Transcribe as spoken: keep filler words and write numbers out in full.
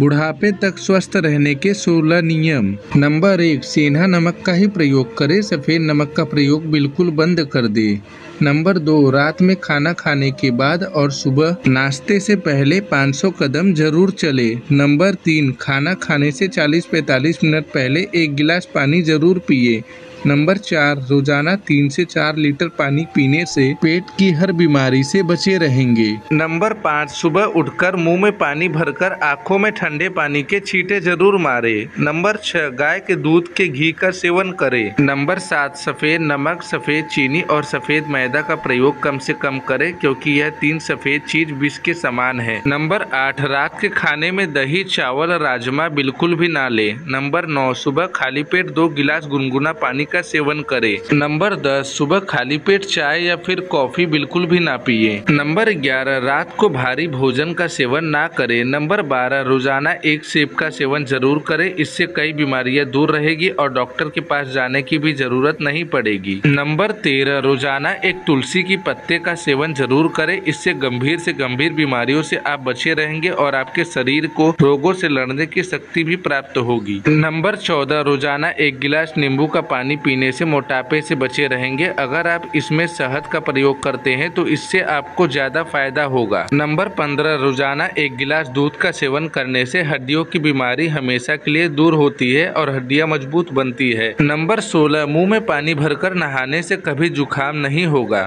बुढ़ापे तक स्वस्थ रहने के सोलह नियम। नंबर एक, सेंधा नमक का ही प्रयोग करें, सफ़ेद नमक का प्रयोग बिल्कुल बंद कर दे। नंबर दो, रात में खाना खाने के बाद और सुबह नाश्ते से पहले पाँच सौ कदम जरूर चले। नंबर तीन, खाना खाने से चालीस पैंतालीस मिनट पहले एक गिलास पानी जरूर पिए। नंबर चार, रोजाना तीन से चार लीटर पानी पीने से पेट की हर बीमारी से बचे रहेंगे। नंबर पाँच, सुबह उठकर मुंह में पानी भरकर आंखों में ठंडे पानी के छींटे जरूर मारे। नंबर छह, गाय के दूध के घी का सेवन करें। नंबर सात, सफ़ेद नमक, सफ़ेद चीनी और सफ़ेद मैदा का प्रयोग कम से कम करें, क्योंकि यह तीन सफ़ेद चीज विष के समान है। नंबर आठ, रात के खाने में दही, चावल, राजमा बिल्कुल भी ना ले। नंबर नौ, सुबह खाली पेट दो गिलास गुनगुना पानी का सेवन करें। नंबर दस, सुबह खाली पेट चाय या फिर कॉफी बिल्कुल भी ना पिए। नंबर ग्यारह, रात को भारी भोजन का सेवन ना करें। नंबर बारह, रोजाना एक सेब का सेवन जरूर करें, इससे कई बीमारियां दूर रहेगी और डॉक्टर के पास जाने की भी जरूरत नहीं पड़ेगी। नंबर तेरह, रोजाना एक तुलसी की पत्ते का सेवन जरूर करें, इससे गंभीर से गंभीर बीमारियों से आप बचे रहेंगे और आपके शरीर को रोगों से लड़ने की शक्ति भी प्राप्त होगी। नंबर चौदह, रोजाना एक गिलास नींबू का पानी पीने से मोटापे से बचे रहेंगे। अगर आप इसमें शहद का प्रयोग करते हैं तो इससे आपको ज्यादा फायदा होगा। नंबर पंद्रह, रोजाना एक गिलास दूध का सेवन करने से हड्डियों की बीमारी हमेशा के लिए दूर होती है और हड्डियां मजबूत बनती है। नंबर सोलह, मुंह में पानी भरकर नहाने से कभी जुकाम नहीं होगा।